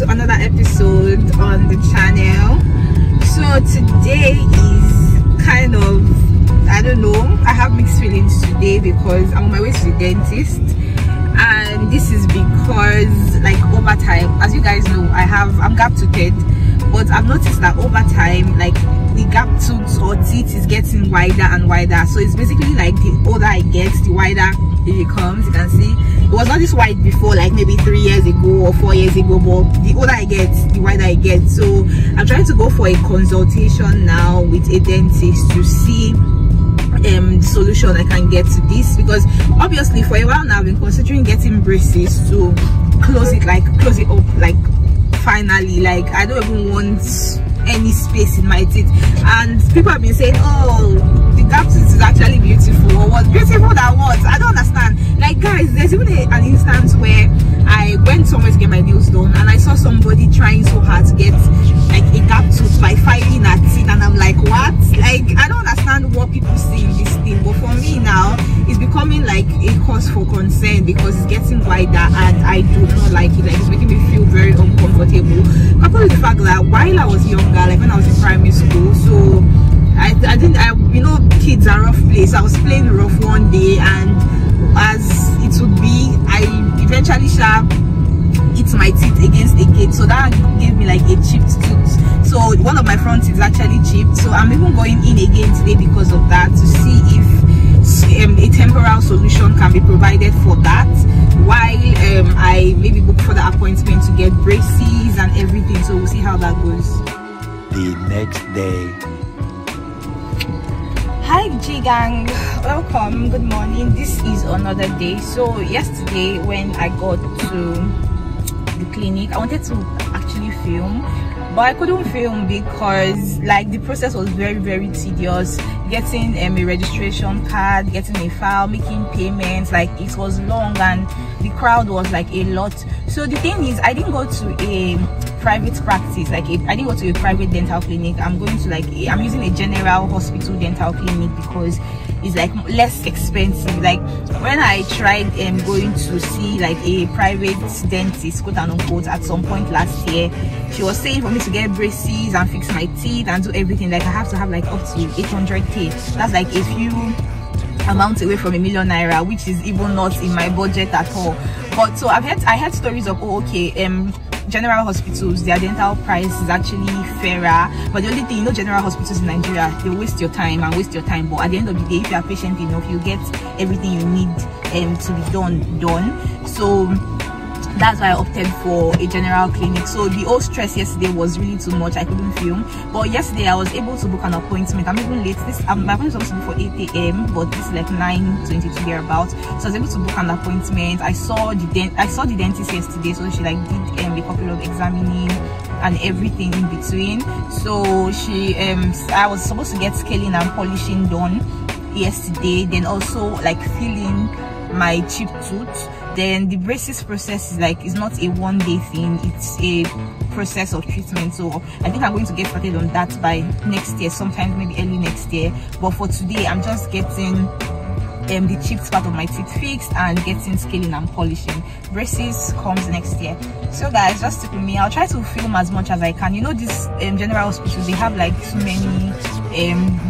to another episode on the channel. So today is kind of, I don't know, I have mixed feelings today because I'm on my way to the dentist, and this is because like over time, as you guys know, I'm gap toothed, but I've noticed that over time, like the gap tooth or teeth is getting wider and wider. So it's basically like the older I get, the wider it becomes. You can see it was not this wide before, like maybe 3 years ago or 4 years ago, but the older I get, the wider I get. So I'm trying to go for a consultation now with a dentist to see solution I can get to this, because obviously for a while now I've been considering getting braces to close it up, like finally, like I don't even want any space in my teeth. And people have been saying, oh, the gap tooth is actually beautiful, or what, beautiful that what? I don't understand. Like guys, there's even an instance where I went somewhere to get my nails done, and I saw somebody trying so hard to get like a gap tooth by filing at it, and I'm like, what? Like I don't understand what people see in this thing. But for me now, it's becoming like a cause for concern because it's getting wider, and I do not like it. Like it's making me feel very uncomfortable, coupled with the fact that while I was younger, like when I was in primary school, so I didn't, you know, kids are rough place. I was playing rough one day, and as it would be, I eventually sharp hit my teeth against a gate, so that gave me like a chipped tooth. So one of my front teeth is actually chipped, so I'm even going in again today because of that, to see if a temporal solution can be provided for that, while I maybe book for the appointment to get braces and everything. So we'll see how that goes. The next day. Hi G gang, welcome, good morning. This is another day. So yesterday when I got to the clinic, I wanted to actually film, but I couldn't film because like the process was very, very tedious. Getting a registration card, getting a file, making payments, like it was long and the crowd was like a lot. So the thing is, I didn't go to a private practice, like I didn't go to a private dental clinic. I'm going to like I'm using a general hospital dental clinic because it's like less expensive. Like when I tried going to see like a private dentist, quote and unquote, at some point last year, she was saying for me to get braces and fix my teeth and do everything, like I have to have like up to 800k. That's like a few amount away from ₦1 million, which is even not in my budget at all. But so I heard stories of, oh, okay, general hospitals, their dental price is actually fairer. But the only thing, you know, general hospitals in Nigeria, they waste your time and waste your time. But at the end of the day, if you are patient enough, you get everything you need to be done. So that's why I opted for a general clinic. So the whole stress yesterday was really too much. I couldn't film, but yesterday I was able to book an appointment. I'm even late. My appointment was supposed to be for 8 a.m, but this is like 9:22 thereabouts. So I was able to book an appointment. I saw the dentist yesterday, so she like did a couple of examining and everything in between. So she I was supposed to get scaling and polishing done yesterday, then also like filling my chipped tooth. Then the braces process is like, it's not a one-day thing, it's a process of treatment. So I think I'm going to get started on that by next year, sometimes maybe early next year. But for today, I'm just getting the chipped part of my teeth fixed and getting scaling and polishing. Braces comes next year. So guys, just stick with me. I'll try to film as much as I can. You know, these general hospitals, they have like too many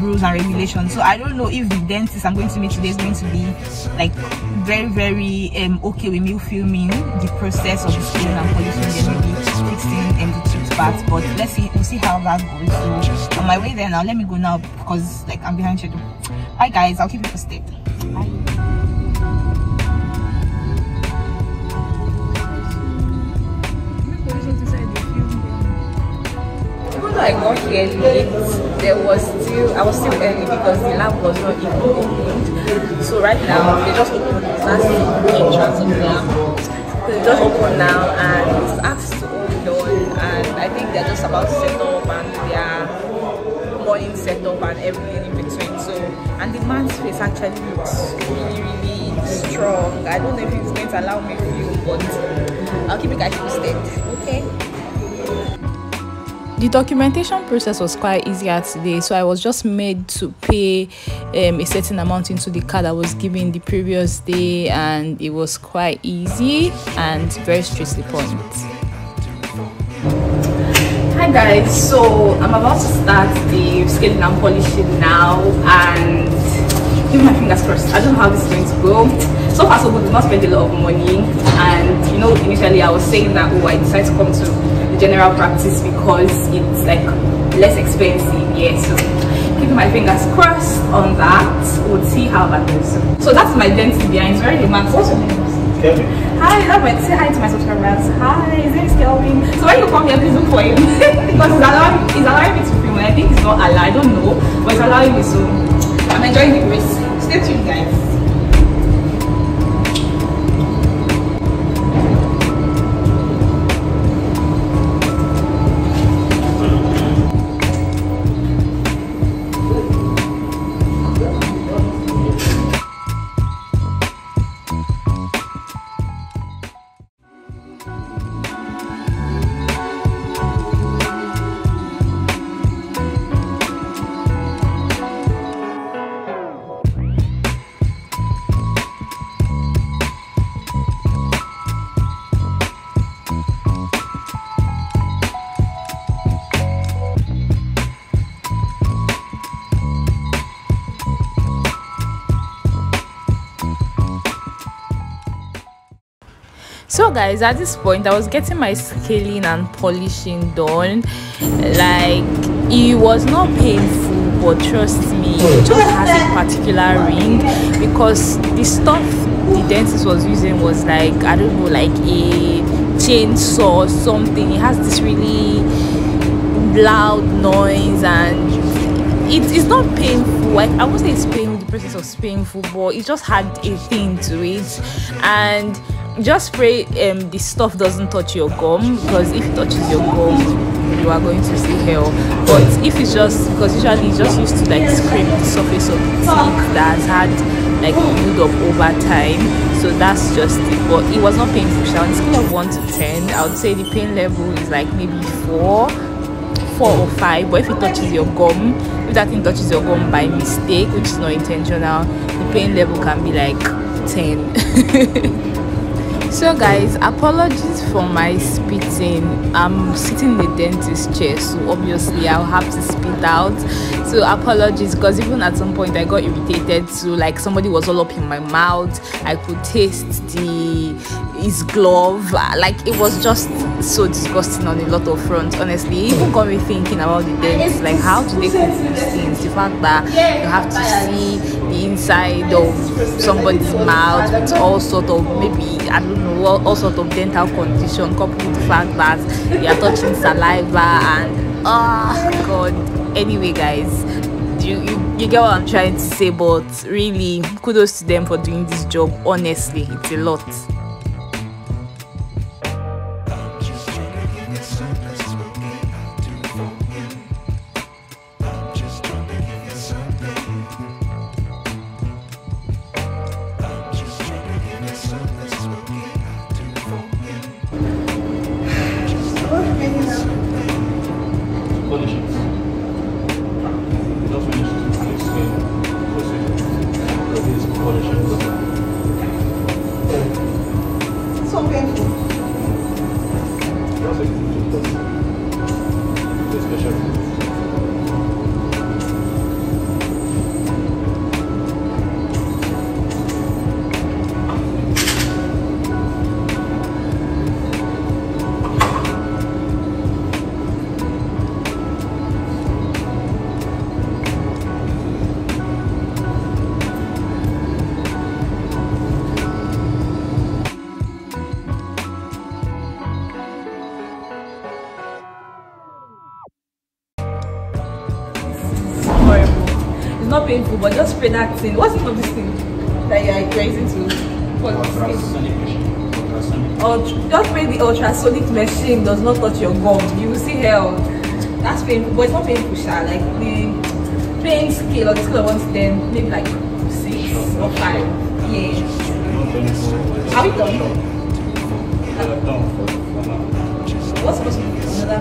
rules and regulations. So I don't know if the dentist I'm going to meet today is going to be like very, very okay with me filming the process of the scaling and polishing, then maybe fixing the chipped part. But let's see, we'll see how that goes. So on my way there now, let me go now because like I'm behind schedule. Hi guys, I'll keep you posted. Even though I got here late, I was still early because the lab was not even opened. So right now they just opened. That's the entrance of the lab. They just opened now, and it's asked to hold on, and I think they're just about to set up and their morning setup and everything in between. And the man's face actually looks really, really strong. I don't know if he's going to allow me to film, but I'll keep you guys posted, okay? The documentation process was quite easy today, so I was just made to pay a certain amount into the card I was given the previous day, and it was quite easy and very straight to the point. Hi guys, so I'm about to start the scaling and polishing now, and give my fingers crossed. I don't know how this is going to go. So far so good, did not spend a lot of money, and you know, initially I was saying that, oh, I decided to come to the general practice because it's like less expensive, yeah, so keeping my fingers crossed on that. We'll see how that goes. So that's my dentist behind. It's very romantic. What's your name? Kelvin. Hi, that's my, say hi to my subscribers. Hi, his name is Kelvin. So when you come here, please look for him. Because he's allowing me to film. I think it's not allowed, I don't know. But he's allowing me, so I'm enjoying the grace. Stay tuned, guys. So guys, at this point I was getting my scaling and polishing done. Like, it was not painful, but trust me, it just has a particular ring, because the stuff the dentist was using was like, I don't know, like a chainsaw or something. It has this really loud noise, and it's not painful. Like, I won't say it's painful, the process was painful, but it just had a thing to it. And just pray the stuff doesn't touch your gum, because if it touches your gum you are going to see hell. But if it's just, because usually it's just used to like scrape the surface of the teeth that's had like build up over time, so that's just it. But it was not painful. So on a scale of 1 to 10, I would say the pain level is like maybe 4 or 5. But if it touches your gum, if that thing touches your gum by mistake, which is not intentional, the pain level can be like 10. So guys, apologies for my spitting. I'm sitting in the dentist chair, so obviously I'll have to spit out. So apologies, because even at some point I got irritated. So like, somebody was all up in my mouth. I could taste his glove. Like, it was just so disgusting on a lot of fronts. Honestly, it even got me thinking about the dentist. Like, how do they cook these things? The fact that you have to see the inside of somebody's mouth with all sort of, maybe, I don't know, all sort of dental condition, coupled with the fact that they are touching saliva, and oh god. Anyway guys, you get what I'm trying to say, but really kudos to them for doing this job. Honestly, it's a lot. Not painful, but just spray that thing. What's the name of this thing that you're using to for ultrasonic machine? Just spray the ultrasonic machine. Does not touch your gum, you will see hell. That's painful, but it's not painful, sha. Like, the pain scale or the scale of 1 to 10, maybe like 6 or 5. Yeah. Are we done? What's supposed to be another?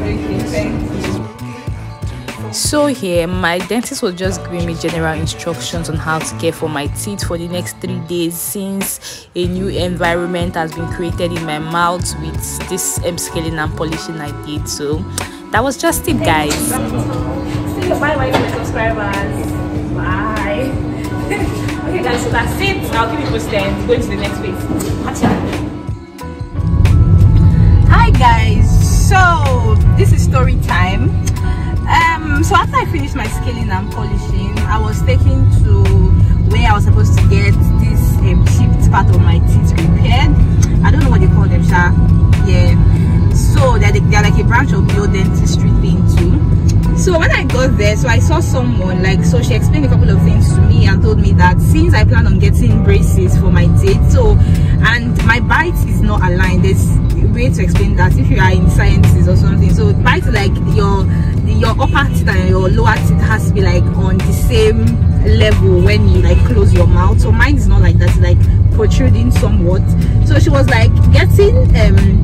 Thank you. So here, my dentist was just giving me general instructions on how to care for my teeth for the next 3 days, since a new environment has been created in my mouth with this scaling and polishing I did. So that was just it, guys. Say bye-bye to my subscribers. Bye. Okay guys, so that's it. I'll keep you posted. Going to the next week. Hi guys, so this is story time. So after I finished my scaling and polishing, I was taken to where I was supposed to get this chipped part of my teeth repaired. I don't know what they call them, sha. Yeah. So they're like a branch of bio dentistry thing too. So when I got there, so I saw someone, like, so she explained a couple of things to me and told me that since I plan on getting braces for my teeth, so, and my bite is not aligned. There's a way to explain that if you are in sciences or something. So bite, like your upper teeth and your lower teeth has to be like on the same level when you like close your mouth. So mine is not like that, it's like protruding somewhat. So she was like, getting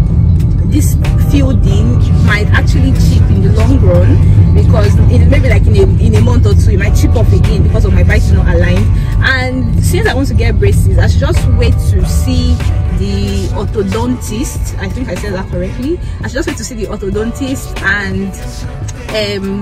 this fielding might actually chip in the long run, because maybe like in a month or two it might chip off again because of my bite not aligned. And since I want to get braces, I should just wait to see the orthodontist. I think I said that correctly. I should just wait to see the orthodontist and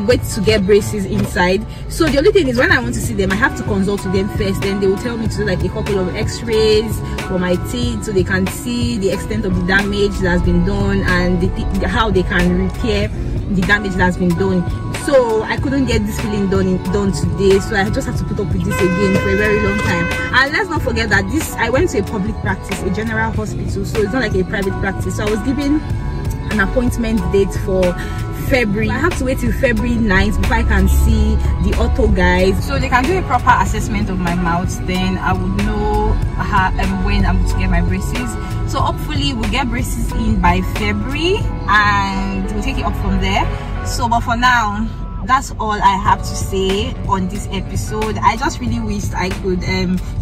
wait to get braces inside. So the only thing is, when I want to see them, I have to consult with them first, then they will tell me to do like a couple of x-rays for my teeth so they can see the extent of the damage that has been done and how they can repair the damage that has been done. So I couldn't get this filling done today, so I just have to put up with this again for a very long time. And let's not forget that I went to a public practice, a general hospital, so it's not like a private practice. So I was given an appointment date for February. I have to wait till February 9th before I can see the ortho guys, so they can do a proper assessment of my mouth. Then I would know how and when I'm to get my braces. So hopefully we'll get braces in by February and we'll take it up from there. So but for now, that's all I have to say on this episode. I just really wished I could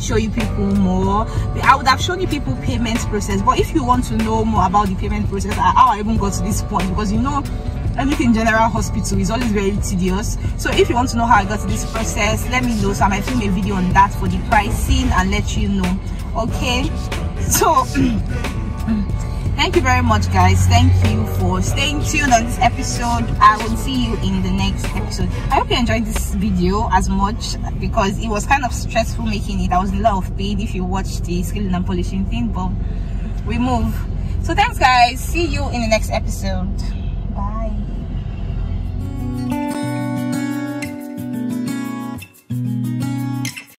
show you people more. I would have shown you people payment process, but if you want to know more about the payment process, how I even got to this point, because you know everything general hospital is always very tedious. So if you want to know how I got to this process, let me know, so I might film a video on that for the pricing and let you know. Okay, so thank you very much guys. Thank you for staying tuned on this episode. I will see you in the next episode. I hope you enjoyed this video as much, because it was kind of stressful making it. I was in a lot of pain if you watched the scaling and polishing thing, but we move. So thanks guys, see you in the next episode.